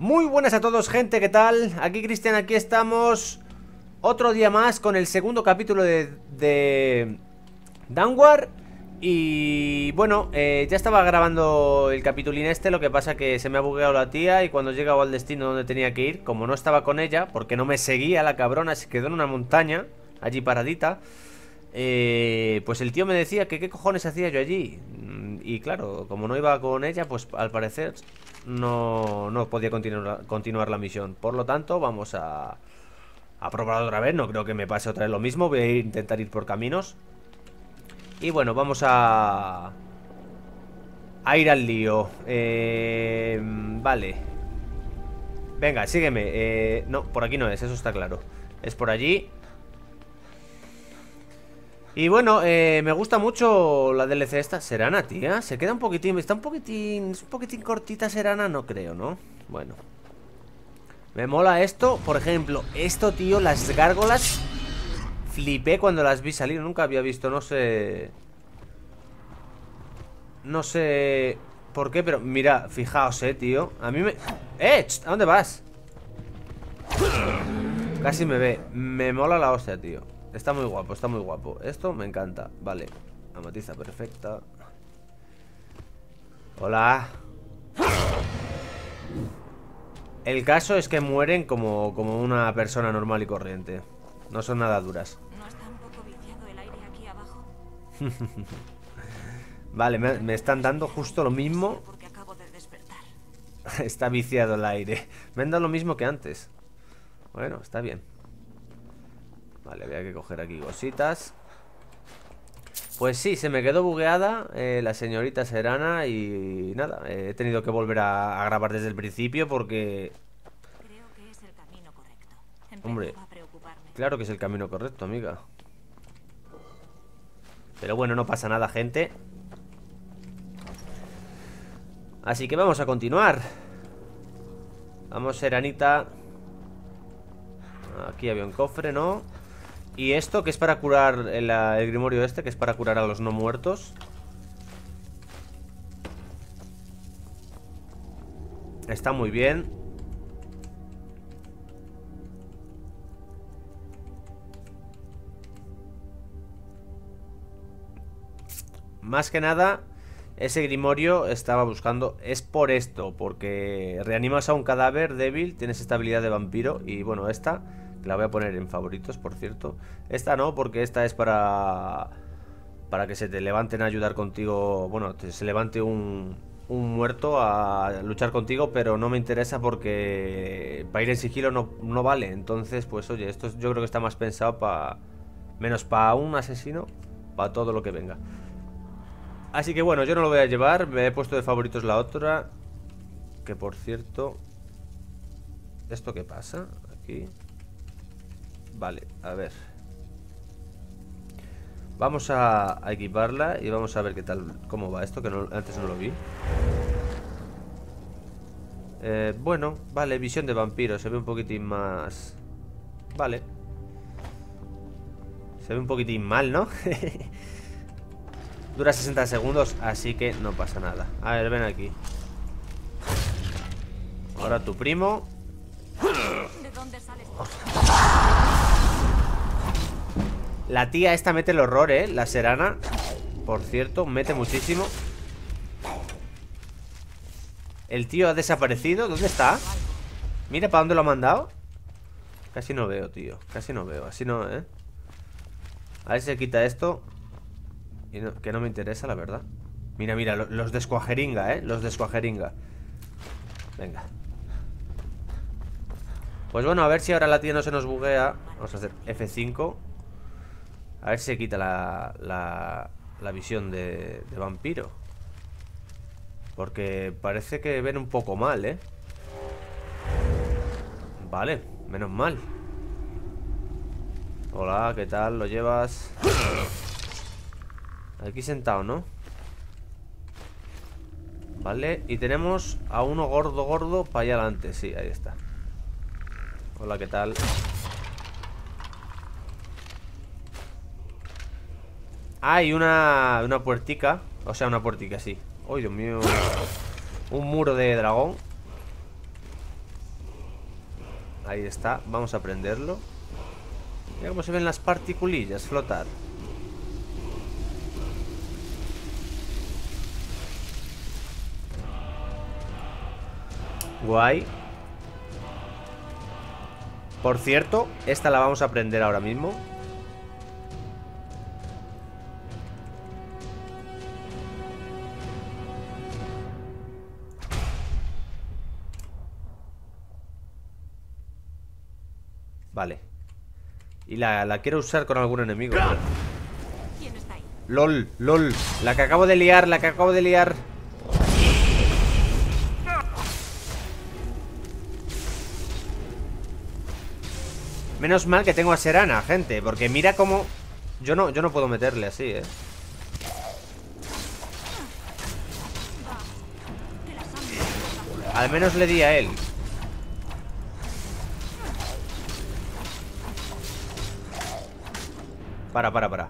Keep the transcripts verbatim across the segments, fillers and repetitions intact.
Muy buenas a todos, gente, ¿qué tal? Aquí Cristian, aquí estamos otro día más con el segundo capítulo de, de Dawnguard. Y bueno, eh, ya estaba grabando el capitulín este, lo que pasa que se me ha bugueado la tía y cuando he llegado al destino donde tenía que ir, como no estaba con ella, porque no me seguía la cabrona, se quedó en una montaña, allí paradita, eh, pues el tío me decía que qué cojones hacía yo allí. Y claro, como no iba con ella, pues al parecer no, no podía continuar, continuar la misión. Por lo tanto, vamos a, a probar otra vez. No creo que me pase otra vez lo mismo. Voy a intentar ir por caminos. Y bueno, vamos a A ir al lío. eh, Vale. Venga, sígueme. eh, No, por aquí no es, eso está claro. Es por allí. Y bueno, eh, me gusta mucho la D L C esta. Serana, tía, se queda un poquitín. Está un poquitín, es un poquitín cortita Serana. No creo, ¿no? Bueno, me mola esto. Por ejemplo, esto, tío, las gárgolas. Flipé cuando las vi salir. Nunca había visto, no sé No sé por qué, pero mira, fijaos, eh, tío. A mí me... ¡Eh! ¿A dónde vas? Casi me ve. Me mola la hostia, tío. Está muy guapo, está muy guapo. Esto me encanta. Vale, amatiza perfecta. Hola. El caso es que mueren como, como una persona normal y corriente. No son nada duras. ¿No está un poco viciado el aire aquí abajo? Vale, me, me están dando justo lo mismo. Porque acabo de despertar. Está viciado el aire. Me han dado lo mismo que antes. Bueno, está bien. Vale, voy a que coger aquí cositas. Pues sí, se me quedó bugueada eh, la señorita Serana. Y nada, eh, he tenido que volver a, a grabar desde el principio porque... Creo que es el camino correcto. Hombre, claro que es el camino correcto, amiga. Pero bueno, no pasa nada, gente. Así que vamos a continuar. Vamos, Seranita. Aquí había un cofre, ¿no? Y esto que es para curar el, el grimorio este, que es para curar a los no muertos. Está muy bien. Más que nada, ese grimorio estaba buscando. Es por esto, porque reanimas a un cadáver débil, tienes esta habilidad de vampiro. Y bueno, esta... la voy a poner en favoritos, por cierto. Esta no, porque esta es para para que se te levanten a ayudar contigo. Bueno, se levante un, un muerto a luchar contigo, pero no me interesa porque para ir en sigilo no, no vale. Entonces, pues oye, esto yo creo que está más pensado para... menos para un asesino, para todo lo que venga. Así que bueno, yo no lo voy a llevar. Me he puesto de favoritos la otra. Que por cierto... ¿esto qué pasa? Aquí... vale, a ver. Vamos a, a equiparla y vamos a ver qué tal, cómo va esto, que no, antes no lo vi. Eh, bueno, vale, visión de vampiro, se ve un poquitín más... vale. Se ve un poquitín mal, ¿no? Dura sesenta segundos, así que no pasa nada. A ver, ven aquí. Ahora tu primo. ¿De dónde sales? La tía esta mete el horror, eh. La Serana, por cierto, mete muchísimo. El tío ha desaparecido. ¿Dónde está? Mira para dónde lo ha mandado. Casi no veo, tío. Casi no veo. Así no, eh. A ver si se quita esto. Y no, que no me interesa, la verdad. Mira, mira, lo, los descuajeringa, eh. Los descuajeringa. Venga. Pues bueno, a ver si ahora la tía no se nos buguea. Vamos a hacer F cinco. A ver si se quita la, la, la visión de, de vampiro. Porque parece que ven un poco mal, ¿eh? Vale, menos mal. Hola, ¿qué tal? ¿Lo llevas? Aquí sentado, ¿no? Vale, y tenemos a uno gordo, gordo, para allá adelante. Sí, ahí está. Hola, ¿qué tal? Hay ah, una, una puertica. O sea, una puertica, sí. ¡Ay, Dios mío! Un muro de dragón. Ahí está, vamos a prenderlo. Mira cómo se ven las particulillas flotar. Guay. Por cierto, esta la vamos a prender ahora mismo. Vale. Y la, la quiero usar con algún enemigo. ¿Quién está ahí? LOL, LOL. La que acabo de liar, la que acabo de liar. Menos mal que tengo a Serana, gente, porque mira cómo... Yo no, yo no puedo meterle así, eh. Al menos le di a él. Para, para, para.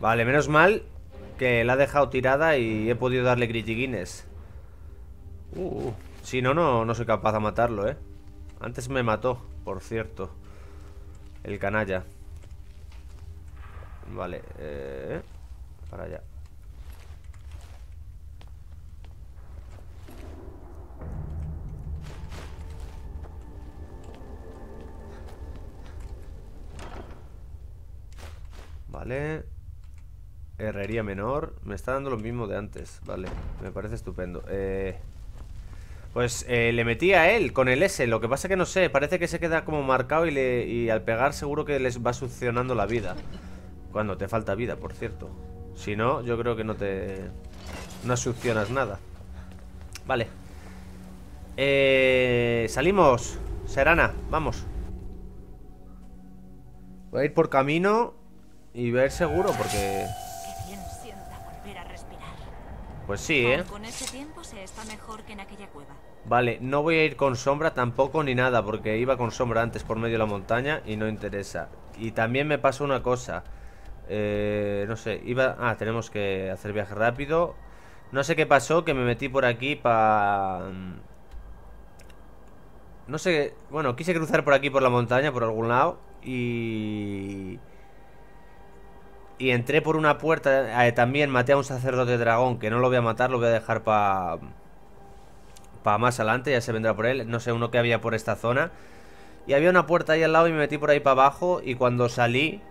Vale, menos mal que la ha dejado tirada y he podido darle critiquines. Uh, si no, no, no soy capaz de matarlo, eh. Antes me mató, por cierto. El canalla. Vale, eh, para allá. Vale. Herrería menor. Me está dando lo mismo de antes. Vale, me parece estupendo. eh, Pues eh, le metí a él con el S. Lo que pasa que no sé, parece que se queda como marcado y, le, y al pegar seguro que les va succionando la vida. Cuando te falta vida, por cierto. Si no, yo creo que no te... No succionas nada. Vale. eh, Salimos, Serana, vamos. Voy a ir por camino y ver seguro porque... Pues sí, eh. Con ese tiempo se está mejor que en aquella cueva. Vale, no voy a ir con sombra tampoco ni nada, porque iba con sombra antes por medio de la montaña y no interesa. Y también me pasó una cosa. Eh, no sé, iba... Ah, tenemos que hacer viaje rápido. No sé qué pasó, que me metí por aquí para... No sé, bueno, quise cruzar por aquí por la montaña, por algún lado. Y... Y entré por una puerta, eh, también maté a un sacerdote dragón, que no lo voy a matar, lo voy a dejar para pa más adelante, ya se vendrá por él. No sé, uno que había por esta zona. Y había una puerta ahí al lado y me metí por ahí para abajo. Y cuando salí,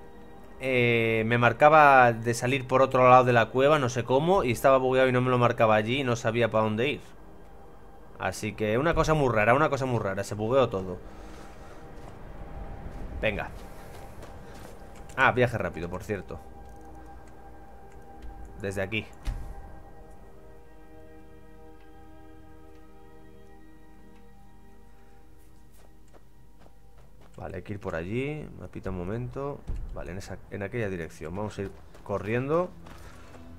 eh, me marcaba de salir por otro lado de la cueva, no sé cómo. Y estaba bugueado y no me lo marcaba allí y no sabía para dónde ir. Así que una cosa muy rara, una cosa muy rara, se bugueó todo. Venga. Ah, viaje rápido, por cierto. Desde aquí. Vale, hay que ir por allí. Mapita un momento. Vale, en, esa, en aquella dirección. Vamos a ir corriendo.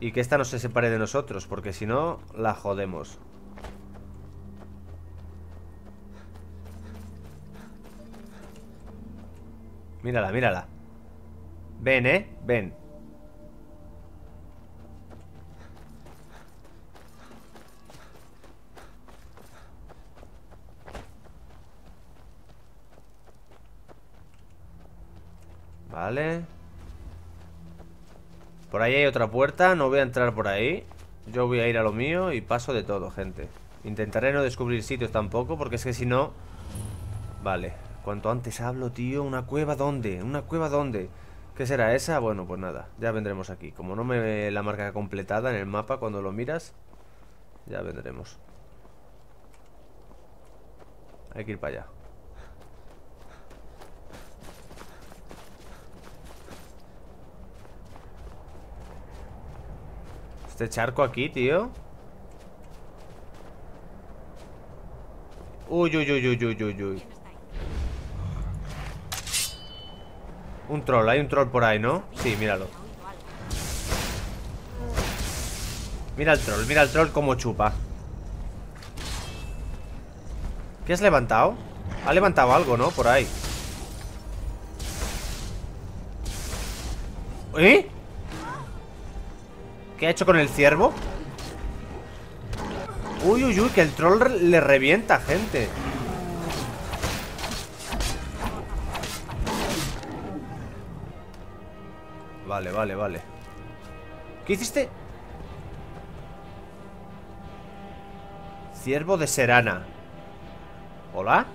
Y que esta no se separe de nosotros, porque si no, la jodemos. Mírala, mírala. Ven, eh, ven. Vale. Por ahí hay otra puerta, no voy a entrar por ahí. Yo voy a ir a lo mío y paso de todo, gente. Intentaré no descubrir sitios tampoco, porque es que si no... Vale, cuanto antes hablo, tío. ¿Una cueva dónde? ¿Una cueva dónde? ¿Qué será esa? Bueno, pues nada, ya vendremos aquí. Como no me ve la marca completada en el mapa cuando lo miras, ya vendremos. Hay que ir para allá. Este charco aquí, tío. Uy, uy, uy, uy, uy, uy, uy. Un troll, hay un troll por ahí, ¿no? Sí, míralo. Mira el troll, mira el troll cómo chupa. ¿Qué has levantado? Ha levantado algo, ¿no? Por ahí. ¿Eh? ¿Qué ha hecho con el ciervo? Uy, uy, uy, que el troll le revienta, gente. Vale, vale, vale. ¿Qué hiciste? Ciervo de Serana. ¿Hola?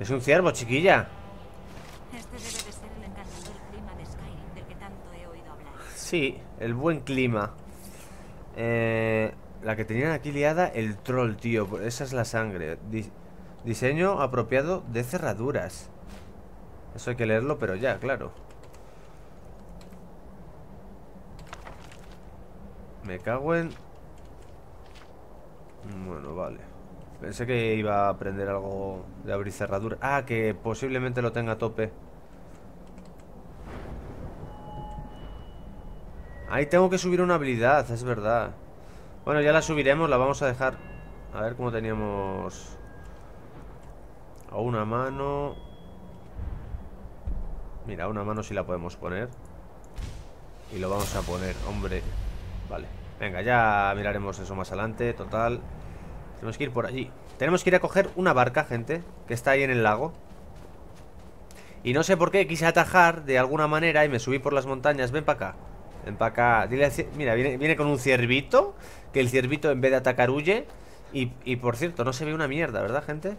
Es un ciervo, chiquilla. Este debe de ser el encantador clima de Skyrim del que tanto he oído hablar. Sí, el buen clima. Eh... La que tenían aquí liada, el troll, tío. Esa es la sangre. Di- diseño apropiado de cerraduras. Eso hay que leerlo, pero ya, claro. Me cago en... Bueno, vale. Pensé que iba a aprender algo de abrir cerradura. Ah, que posiblemente lo tenga a tope. Ahí tengo que subir una habilidad, es verdad. Bueno, ya la subiremos, la vamos a dejar. A ver cómo teníamos. A una mano. Mira, a una mano sí la podemos poner. Y lo vamos a poner, hombre. Vale, venga, ya miraremos eso más adelante, total. Tenemos que ir por allí. Tenemos que ir a coger una barca, gente, que está ahí en el lago. Y no sé por qué, quise atajar de alguna manera y me subí por las montañas. Ven para acá. Ven para acá. Dile al cier... Mira, viene, viene con un ciervito. Que el ciervito en vez de atacar huye. Y, y por cierto, no se ve una mierda, ¿verdad, gente?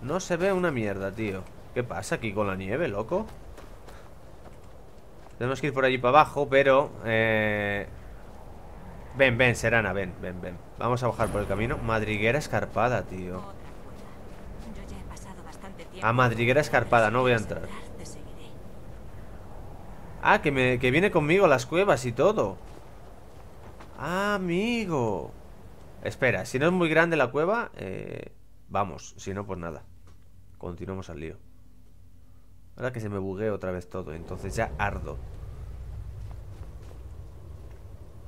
No se ve una mierda, tío. ¿Qué pasa aquí con la nieve, loco? Tenemos que ir por allí para abajo, pero... Eh... Ven, ven, Serana, ven, ven, ven. Vamos a bajar por el camino. Madriguera escarpada, tío. A madriguera escarpada, no voy a entrar. Ah, que, me, que viene conmigo a las cuevas y todo. Ah, amigo. Espera, si no es muy grande la cueva, eh, vamos, si no, pues nada. Continuamos al lío. Ahora que se me buguea otra vez todo, entonces ya ardo.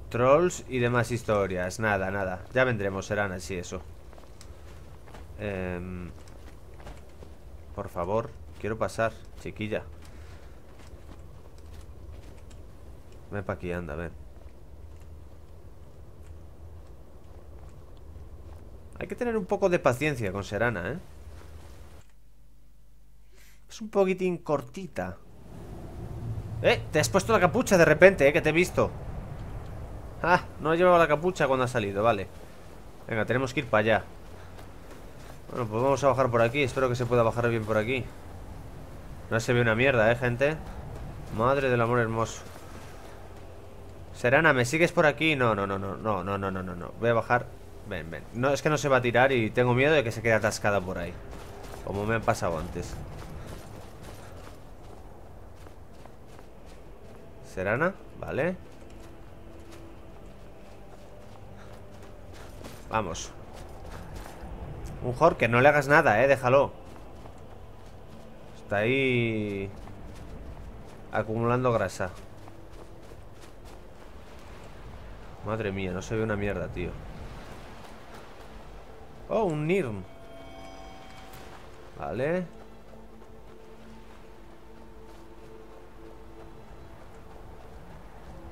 Trolls y demás historias. Nada, nada, ya vendremos, serán así eso. eh, Por favor, quiero pasar, chiquilla. Ven para aquí, anda, ven. Hay que tener un poco de paciencia con Serana, ¿eh? Es un poquitín cortita. ¡Eh! Te has puesto la capucha de repente, ¿eh? Que te he visto. ¡Ah! No he llevado la capucha cuando ha salido, vale. Venga, tenemos que ir para allá. Bueno, pues vamos a bajar por aquí. Espero que se pueda bajar bien por aquí. No se ve una mierda, ¿eh, gente? Madre del amor hermoso. Serana, ¿me sigues por aquí? No, no, no, no, no, no, no, no, no. Voy a bajar. Ven, ven. No, es que no se va a tirar y tengo miedo de que se quede atascada por ahí. Como me han pasado antes. Serana, vale. Vamos. Un Horker, que no le hagas nada, eh, déjalo. Está ahí acumulando grasa. Madre mía, no se ve una mierda, tío. Oh, un Nirm. Vale.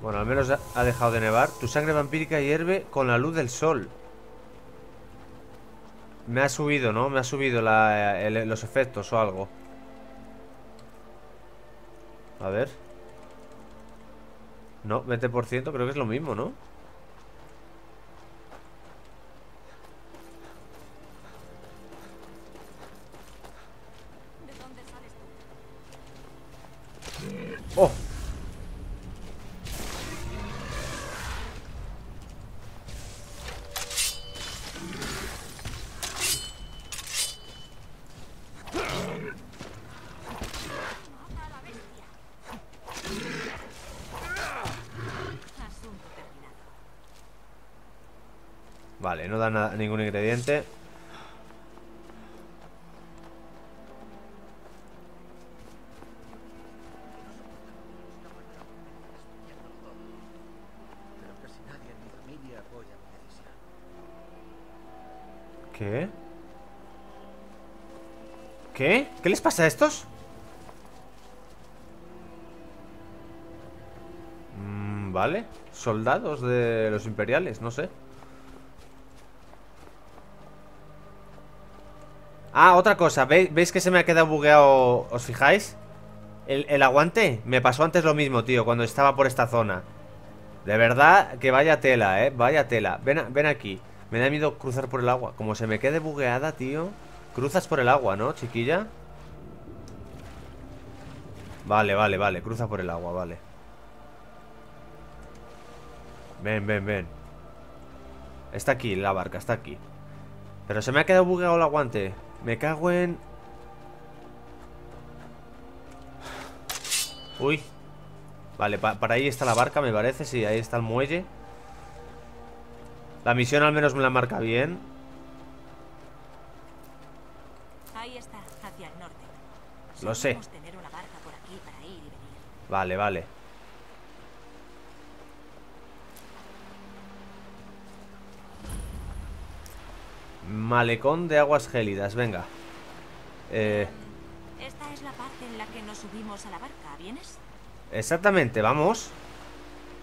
Bueno, al menos ha dejado de nevar. Tu sangre vampírica hierve con la luz del sol. Me ha subido, ¿no? Me ha subido la, el, los efectos o algo. A ver. No, veinte por ciento, creo que es lo mismo, ¿no? ¿De dónde sales tú? ¡Oh! Vale, no da nada, ningún ingrediente. ¿Qué? ¿Qué? ¿Qué les pasa a estos? Mm, vale. Soldados de los imperiales, no sé. Ah, otra cosa. ¿Veis, ¿Veis que se me ha quedado bugueado? ¿Os fijáis? El, el aguante. Me pasó antes lo mismo, tío, cuando estaba por esta zona. De verdad que vaya tela, eh. Vaya tela. Ven, a, ven aquí. Me da miedo cruzar por el agua. Como se me quede bugueada, tío. Cruzas por el agua, ¿no, chiquilla? Vale, vale, vale. Cruza por el agua, vale. Ven, ven, ven. Está aquí la barca, está aquí. Pero se me ha quedado bugueado el aguante. Me cago en... Uy. Vale, pa para ahí está la barca, me parece. Sí, ahí está el muelle. La misión al menos me la marca bien. Ahí está, hacia el norte. Lo sé. Tener una barca por aquí para ir y venir. Vale, vale. Malecón de aguas gélidas, venga. Eh... Esta es la parte en la que nos subimos a la barca, ¿vienes? Exactamente, vamos.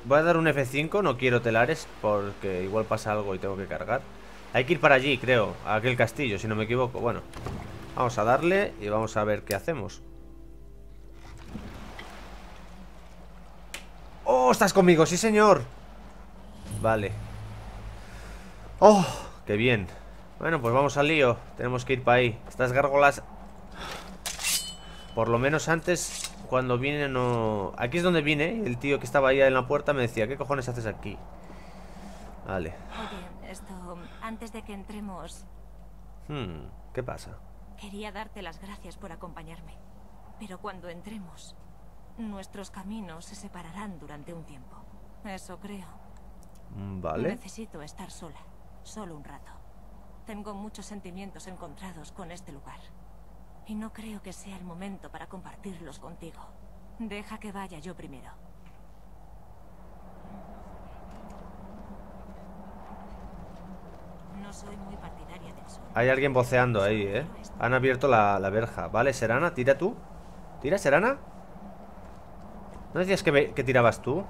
Voy a dar un F cinco, no quiero telares porque igual pasa algo y tengo que cargar. Hay que ir para allí, creo, a aquel castillo, si no me equivoco. Bueno, vamos a darle y vamos a ver qué hacemos. ¡Oh, estás conmigo! ¡Sí, señor! Vale. ¡Oh, qué bien! Bueno, pues vamos al lío. Tenemos que ir para ahí. Estas gárgolas, por lo menos antes, cuando vine no... Aquí es donde vine. El tío que estaba ahí en la puerta me decía: ¿qué cojones haces aquí? Vale. Oye, esto... Antes de que entremos... Hmm, ¿qué pasa? Quería darte las gracias por acompañarme. Pero cuando entremos, nuestros caminos se separarán durante un tiempo. Eso creo. Vale. Necesito estar sola. Solo un rato. Tengo muchos sentimientos encontrados con este lugar. Y no creo que sea el momento para compartirlos contigo. Deja que vaya yo primero. No soy muy partidaria del sol. Hay alguien voceando ahí, ¿eh? Han abierto la, la verja. Vale, Serana, tira tú. ¿Tira, Serana? ¿No decías que, me, que tirabas tú?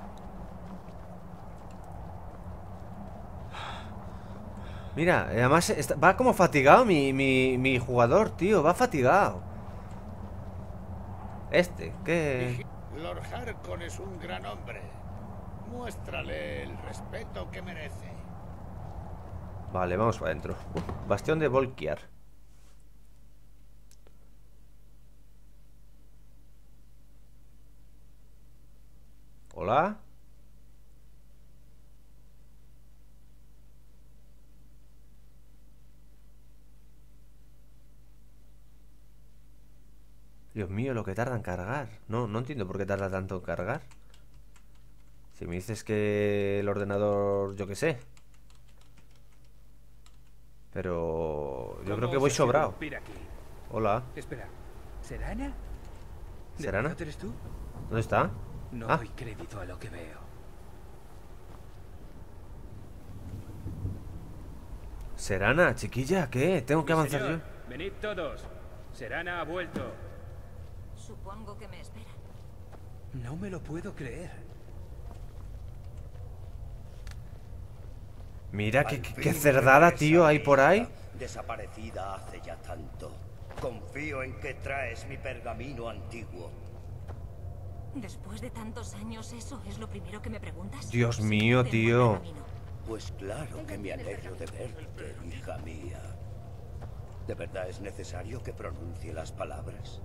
Mira, además está, va como fatigado mi, mi, mi jugador, tío, va fatigado. Este, ¿qué? Lord Harkon es un gran hombre. Muéstrale el respeto que merece. Vale, vamos para adentro. Bastión de Volkiar. Hola. Dios mío, lo que tarda en cargar. No, no entiendo por qué tarda tanto en cargar. Si me dices que el ordenador, yo qué sé. Pero yo creo que voy sobrado. Hola. Espera. ¿Serana? ¿Serana? ¿Eres tú? ¿Dónde está? No doy crédito a lo que veo. Serana, chiquilla, ¿qué? Tengo que avanzar yo. Venid todos. Serana ha vuelto. Supongo que me espera. No me lo puedo creer. Mira qué, qué cerdada, tío, hay por ahí. Desaparecida hace ya tanto. Confío en que traes mi pergamino antiguo. Después de tantos años, ¿eso es lo primero que me preguntas? Dios mío, tío. Pues claro que me alegro de verte, hija mía. ¿De verdad es necesario que pronuncie las palabras?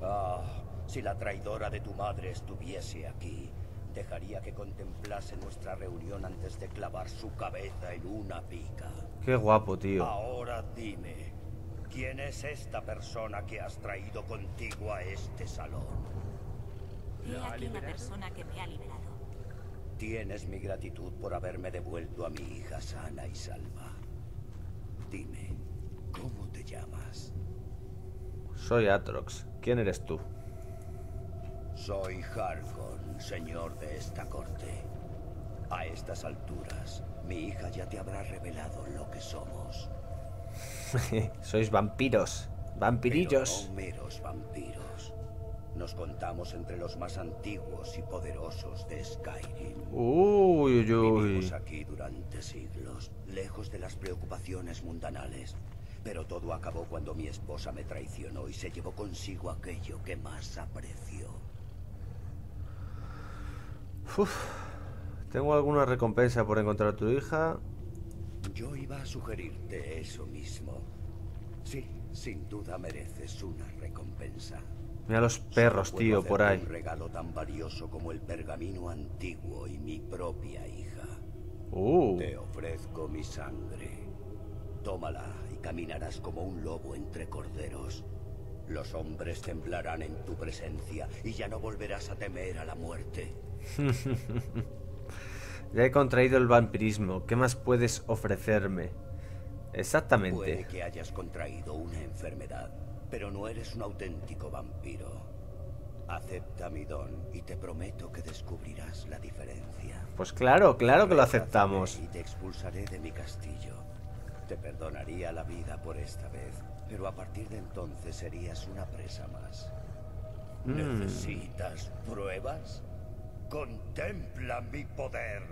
Ah, si la traidora de tu madre estuviese aquí, dejaría que contemplase nuestra reunión antes de clavar su cabeza en una pica. Qué guapo, tío. Ahora dime, ¿quién es esta persona que has traído contigo a este salón? He aquí la persona que me ha liberado. Tienes mi gratitud por haberme devuelto a mi hija sana y salva. Dime, ¿cómo te llamas? Soy Atrox. ¿Quién eres tú? Soy Harkon, señor de esta corte. A estas alturas, mi hija ya te habrá revelado lo que somos. Sois vampiros, vampirillos. Pero no meros vampiros. Nos contamos entre los más antiguos y poderosos de Skyrim. Uy, uy, uy. Vivimos aquí durante siglos, lejos de las preocupaciones mundanales. Pero todo acabó cuando mi esposa me traicionó y se llevó consigo aquello que más aprecio. Uf. Tengo alguna recompensa por encontrar a tu hija. Yo iba a sugerirte eso mismo. Sí, sin duda mereces una recompensa. Mira los perros, tío, por ahí. Un regalo tan valioso como el pergamino antiguo y mi propia hija. Uh. Te ofrezco mi sangre. Tómala y caminarás como un lobo entre corderos. Los hombres temblarán en tu presencia y ya no volverás a temer a la muerte. Ya he contraído el vampirismo. ¿Qué más puedes ofrecerme? Exactamente. Puede que hayas contraído una enfermedad, pero no eres un auténtico vampiro. Acepta mi don y te prometo que descubrirás la diferencia. Pues claro, claro que lo aceptamos. Y te expulsaré de mi castillo. Te perdonaría la vida por esta vez, pero a partir de entonces serías una presa más. Mm. ¿Necesitas pruebas? Contempla mi poder.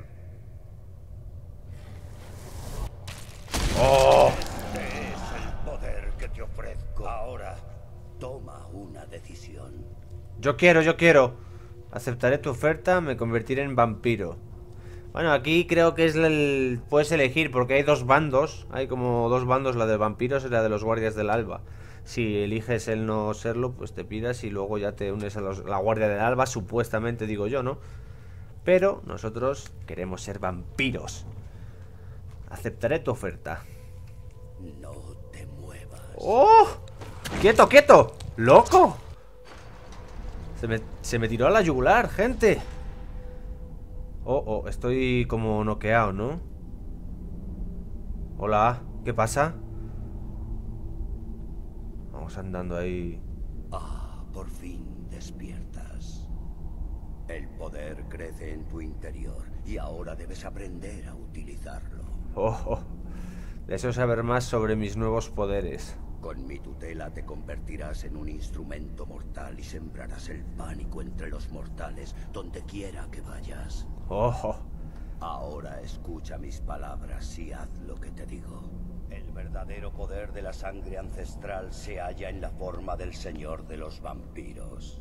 Oh. Este es el poder que te ofrezco. Ahora toma una decisión. Yo quiero, yo quiero. Aceptaré tu oferta, me convertiré en vampiro. Bueno, aquí creo que es el... puedes elegir porque hay dos bandos. Hay como dos bandos, la de vampiros y la de los guardias del alba. Si eliges el no serlo, pues te piras y luego ya te unes a los, la Guardia del Alba, supuestamente, digo yo, ¿no? Pero nosotros queremos ser vampiros. Aceptaré tu oferta. No te muevas. ¡Oh! ¡Quieto, quieto! ¡Loco! Se me, se me tiró a la yugular, gente. Oh, oh, estoy como noqueado, ¿no? Hola, ¿qué pasa? Vamos andando ahí. Ah, por fin despiertas. El poder crece en tu interior y ahora debes aprender a utilizarlo. Oh, oh. Deseo saber más sobre mis nuevos poderes. Con mi tutela te convertirás en un instrumento mortal y sembrarás el pánico entre los mortales donde quiera que vayas. Oh, oh. Ahora escucha mis palabras y haz lo que te digo. El verdadero poder de la sangre ancestral se halla en la forma del señor de los vampiros.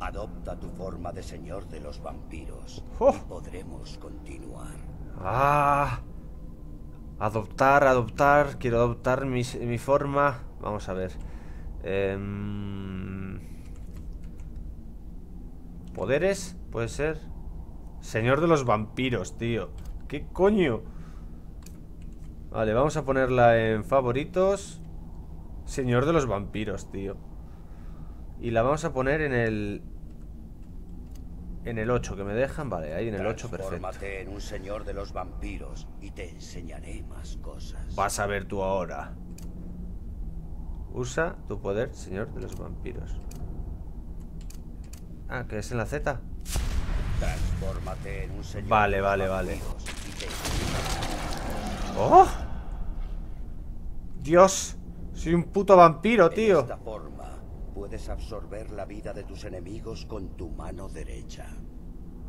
Adopta tu forma de señor de los vampiros oh. y podremos continuar. Ah, adoptar, adoptar. Quiero adoptar mi, mi forma. Vamos a ver. Eh, ¿Poderes? ¿Puede ser? Señor de los vampiros, tío. ¿Qué coño? Vale, vamos a ponerla en favoritos. Señor de los vampiros, tío. Y la vamos a poner en el... en el ocho que me dejan. Vale, ahí en el ocho, perfecto. Transfórmate en un señor de los vampiros y te enseñaré más cosas. Vas a ver tú ahora. Usa tu poder, señor de los vampiros. Ah, que es en la Z. Transfórmate en un señor vale, de los vale, vampiros vale. y te enseñaré. ¡Oh! ¡Dios! Soy un puto vampiro, tío. De esta forma, puedes absorber la vida de tus enemigos con tu mano derecha.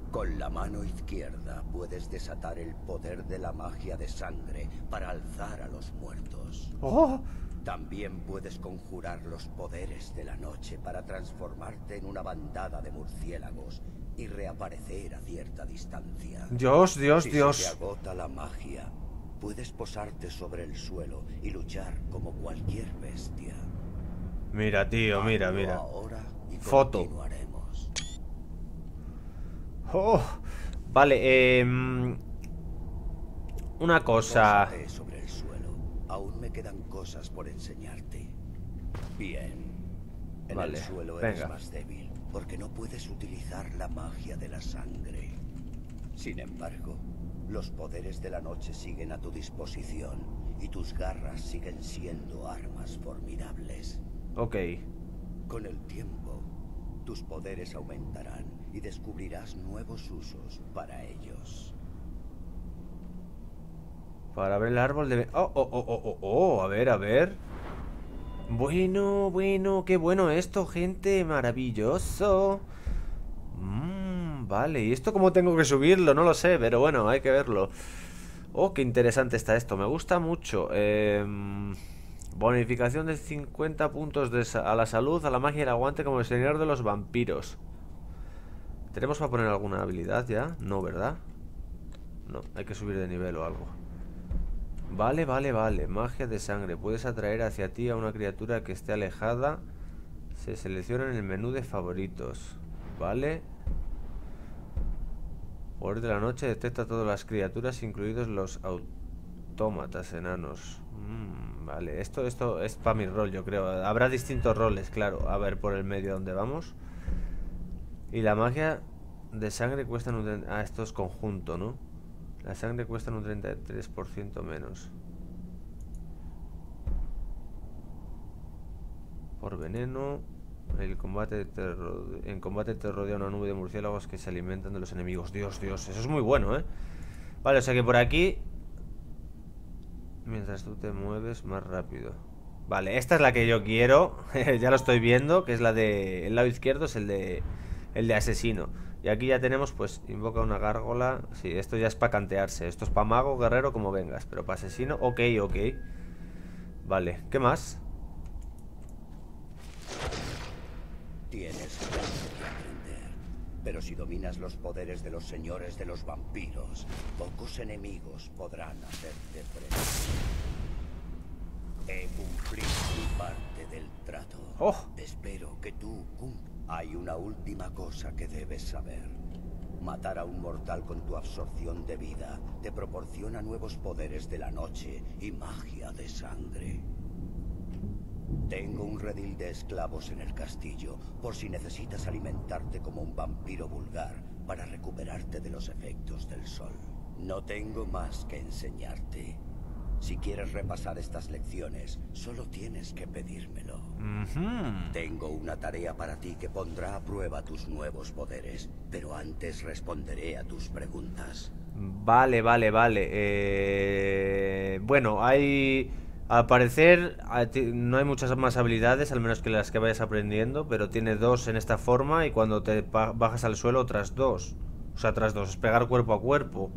Con la mano izquierda puedes desatar el poder de la magia de sangre para alzar a los muertos. ¡Oh! También puedes conjurar los poderes de la noche para transformarte en una bandada de murciélagos y reaparecer a cierta distancia. ¡Dios, Dios, si Dios! Se te agota la magia. Puedes posarte sobre el suelo y luchar como cualquier bestia. Mira, tío, mira, mira. Ahora y foto. Oh, vale, eh, una cosa. Pórate sobre el suelo. Aún me quedan cosas por enseñarte. Bien. En vale, el suelo venga. Eres más débil porque no puedes utilizar la magia de la sangre. Sin embargo, los poderes de la noche siguen a tu disposición y tus garras siguen siendo armas formidables. Ok. Con el tiempo, tus poderes aumentarán y descubrirás nuevos usos para ellos. Para ver el árbol de... Oh, oh, oh, oh, oh, oh, a ver, a ver. Bueno, bueno, qué bueno esto, gente. Maravilloso. Mmm, vale. ¿Y esto cómo tengo que subirlo? No lo sé, pero bueno, hay que verlo. Oh, qué interesante está esto. Me gusta mucho. Eh... Bonificación de cincuenta puntos de sa a la salud, a la magia y el aguante como el señor de los vampiros. ¿Tenemos para poner alguna habilidad ya? No, ¿verdad? No, hay que subir de nivel o algo. Vale, vale, vale. Magia de sangre. Puedes atraer hacia ti a una criatura que esté alejada. Se selecciona en el menú de favoritos. Vale. Poder de la noche. Detecta todas las criaturas, incluidos los autómatas enanos. Mmm. Vale, esto, esto es para mi rol, yo creo. Habrá distintos roles, claro. A ver por el medio donde vamos. Y la magia de sangre cuesta un treinta por ciento. Ah, esto es conjunto, ¿no? La sangre cuesta un treinta y tres por ciento menos. Por veneno. El combate te rodea, en combate te rodea una nube de murciélagos que se alimentan de los enemigos. Dios, Dios, eso es muy bueno, ¿eh? Vale, o sea que por aquí... Mientras tú te mueves más rápido. Vale, esta es la que yo quiero. Ya lo estoy viendo, que es la de... El lado izquierdo es el de... El de asesino. Y aquí ya tenemos, pues, invoca una gárgola. Sí, esto ya es para cantearse. Esto es para mago, guerrero, como vengas. Pero para asesino, ok, ok. Vale, ¿qué más? Tienes tanto que aprender. Pero si dominas los poderes de los señores de los vampiros, pocos enemigos podrán hacerte frente. He cumplido mi parte del trato. Oh. Espero que tú cumplas. Hay una última cosa que debes saber. Matar a un mortal con tu absorción de vida te proporciona nuevos poderes de la noche y magia de sangre. Tengo un redil de esclavos en el castillo, por si necesitas alimentarte como un vampiro vulgar para recuperarte de los efectos del sol. No tengo más que enseñarte. Si quieres repasar estas lecciones, solo tienes que pedírmelo. Uh-huh. Tengo una tarea para ti que pondrá a prueba tus nuevos poderes, pero antes responderé a tus preguntas. Vale, vale, vale. Eh... Bueno, hay... Al parecer no hay muchas más habilidades, al menos que las que vayas aprendiendo, pero tiene dos en esta forma y cuando te bajas al suelo otras dos. O sea, otras dos, es pegar cuerpo a cuerpo.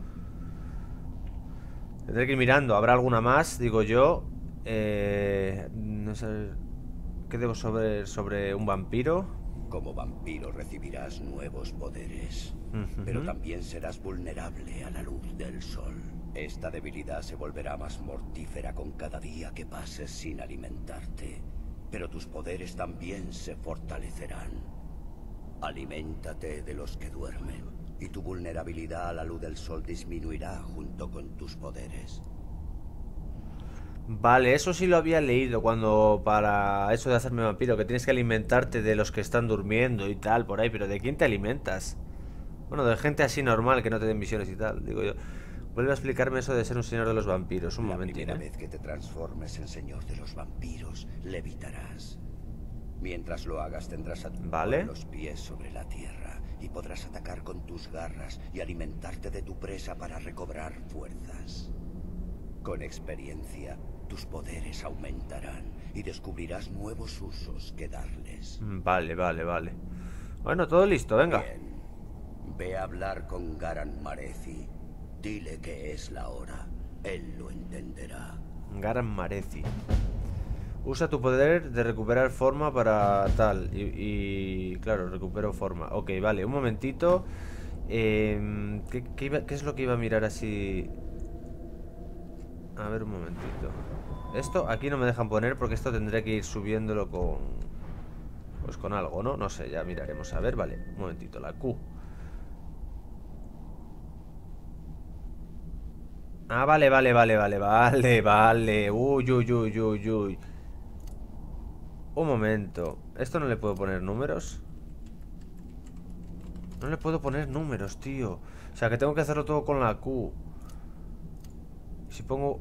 Tendré que ir mirando, ¿habrá alguna más? Digo yo. Eh, no sé, ¿qué debo saber sobre un vampiro? Como vampiro recibirás nuevos poderes, uh-huh, pero también serás vulnerable a la luz del sol. Esta debilidad se volverá más mortífera con cada día que pases sin alimentarte, pero tus poderes también se fortalecerán. Aliméntate de los que duermen, y tu vulnerabilidad a la luz del sol disminuirá junto con tus poderes. Vale, eso sí lo había leído cuando para eso de hacerme vampiro, que tienes que alimentarte de los que están durmiendo y tal, por ahí, pero ¿de quién te alimentas? Bueno, de gente así normal que no te den misiones y tal, digo yo. Vuelve a explicarme eso de ser un señor de los vampiros. Un momento. La primera vez que te transformes en señor de los vampiros, levitarás. Mientras lo hagas, tendrás a tu ¿Vale? los pies sobre la tierra y podrás atacar con tus garras y alimentarte de tu presa para recobrar fuerzas. Con experiencia, tus poderes aumentarán y descubrirás nuevos usos que darles. Vale, vale, vale. Bueno, todo listo, venga. Bien. Ve a hablar con Garan Marezi. Dile que es la hora. Él lo entenderá. Garan Marezi. Usa tu poder de recuperar forma para tal. Y, y claro, recupero forma. Ok, vale, un momentito. Eh, ¿qué, qué, iba, ¿Qué es lo que iba a mirar así? A ver, un momentito. Esto aquí no me dejan poner porque esto tendré que ir subiéndolo con... Pues con algo, ¿no? No sé, ya miraremos. A ver, vale, un momentito, la Q. Ah, vale, vale, vale, vale, vale, vale. Uy, uy, uy, uy, uy. Un momento. ¿Esto no le puedo poner números? No le puedo poner números, tío. O sea, que tengo que hacerlo todo con la Q. Si pongo...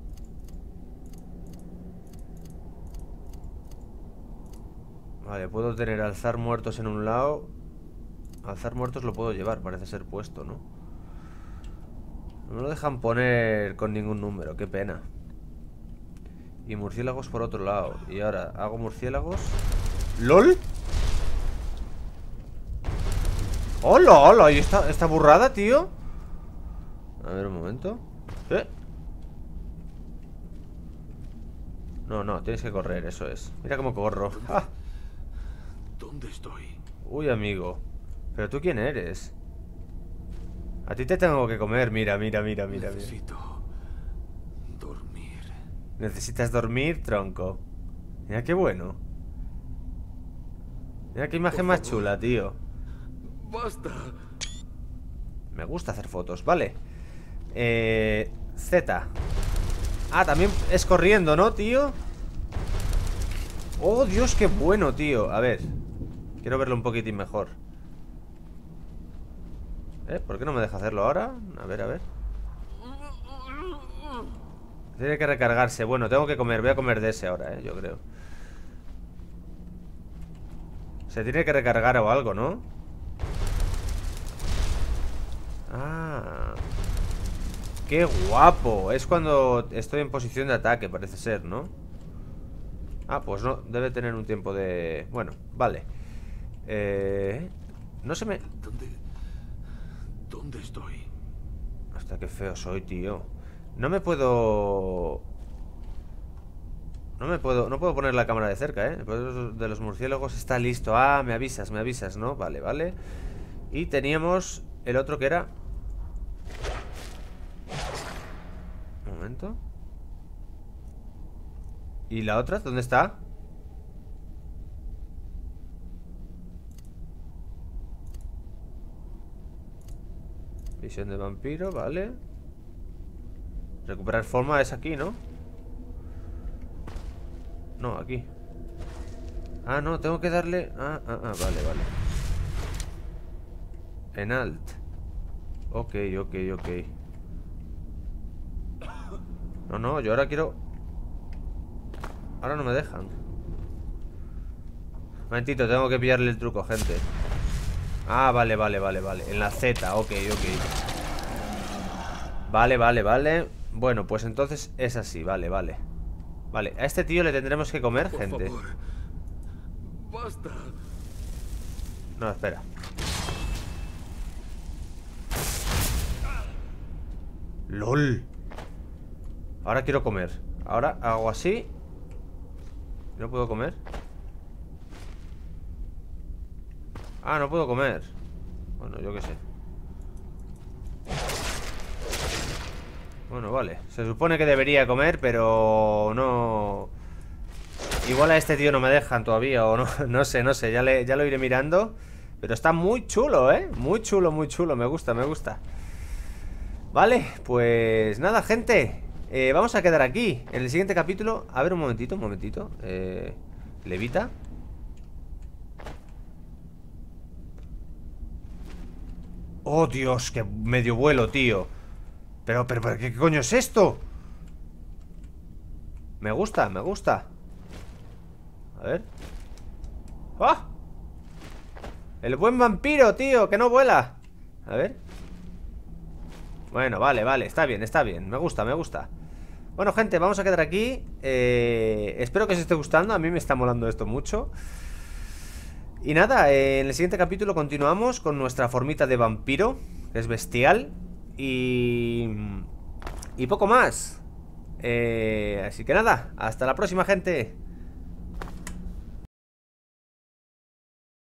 Vale, puedo tener alzar muertos en un lado. Alzar muertos lo puedo llevar, parece ser puesto, ¿no? No lo dejan poner con ningún número, qué pena. Y murciélagos por otro lado. Y ahora hago murciélagos. ¡Lol! ¡Hola, hola! ¿Y esta, esta burrada, tío? A ver, un momento. ¿Eh? No, no, tienes que correr, eso es. Mira cómo corro. ¿Dónde, ¡ah! ¿Dónde estoy? Uy, amigo. ¿Pero tú quién eres? A ti te tengo que comer, mira, mira, mira, mira. Necesito mira. dormir. Necesitas dormir, tronco. Mira qué bueno. Mira qué imagen más chula, tío. Basta. Me gusta hacer fotos, vale. Eh, Z. Ah, también es corriendo, ¿no, tío? Oh, Dios, qué bueno, tío. A ver, quiero verlo un poquitín mejor. ¿Eh? ¿Por qué no me deja hacerlo ahora? A ver, a ver. Tiene que recargarse. Bueno, tengo que comer, voy a comer de ese ahora, ¿eh? Yo creo. Se tiene que recargar o algo, ¿no? Ah, qué guapo. Es cuando estoy en posición de ataque, parece ser, ¿no? Ah, pues no, debe tener un tiempo de... Bueno, vale. Eh... No se me... ¿Dónde... ¿Dónde estoy? Hasta qué feo soy, tío. No me puedo... No me puedo... No puedo poner la cámara de cerca, ¿eh? El poder de los murciélagos está listo. Ah, me avisas, me avisas, ¿no? Vale, vale. Y teníamos el otro que era... Un momento. ¿Y la otra? ¿Dónde está? Visión de vampiro, vale. Recuperar forma es aquí, ¿no? No, aquí. Ah, no, tengo que darle... Ah, ah, ah, vale, vale. En alt. Ok, ok, ok. No, no, yo ahora quiero... Ahora no me dejan. Un momentito, tengo que pillarle el truco, gente. Ah, vale, vale, vale, vale. En la Z, ok, ok. Vale, vale, vale. Bueno, pues entonces es así, vale, vale. Vale, a este tío le tendremos que comer, por gente favor. Basta. No, espera. ¡Lol! Ahora quiero comer. Ahora hago así. ¿No puedo comer? Ah, no puedo comer. Bueno, yo qué sé. Bueno, vale. Se supone que debería comer, pero no. Igual a este tío no me dejan todavía. O no, no sé, no sé, ya, le, ya lo iré mirando. Pero está muy chulo, ¿eh? Muy chulo, muy chulo, me gusta, me gusta. Vale, pues nada, gente. Eh, vamos a quedar aquí. En el siguiente capítulo, a ver un momentito, un momentito. Eh, levita. Oh, Dios, que medio vuelo, tío. Pero, pero, pero, ¿qué coño es esto? Me gusta, me gusta. A ver. ¡Ah! El buen vampiro, tío, que no vuela. A ver. Bueno, vale, vale, está bien, está bien. Me gusta, me gusta. Bueno, gente, vamos a quedar aquí. eh, Espero que os esté gustando. A mí me está molando esto mucho. Y nada, eh, en el siguiente capítulo continuamos con nuestra formita de vampiro, que es bestial. Y... y poco más. eh, Así que nada, hasta la próxima, gente.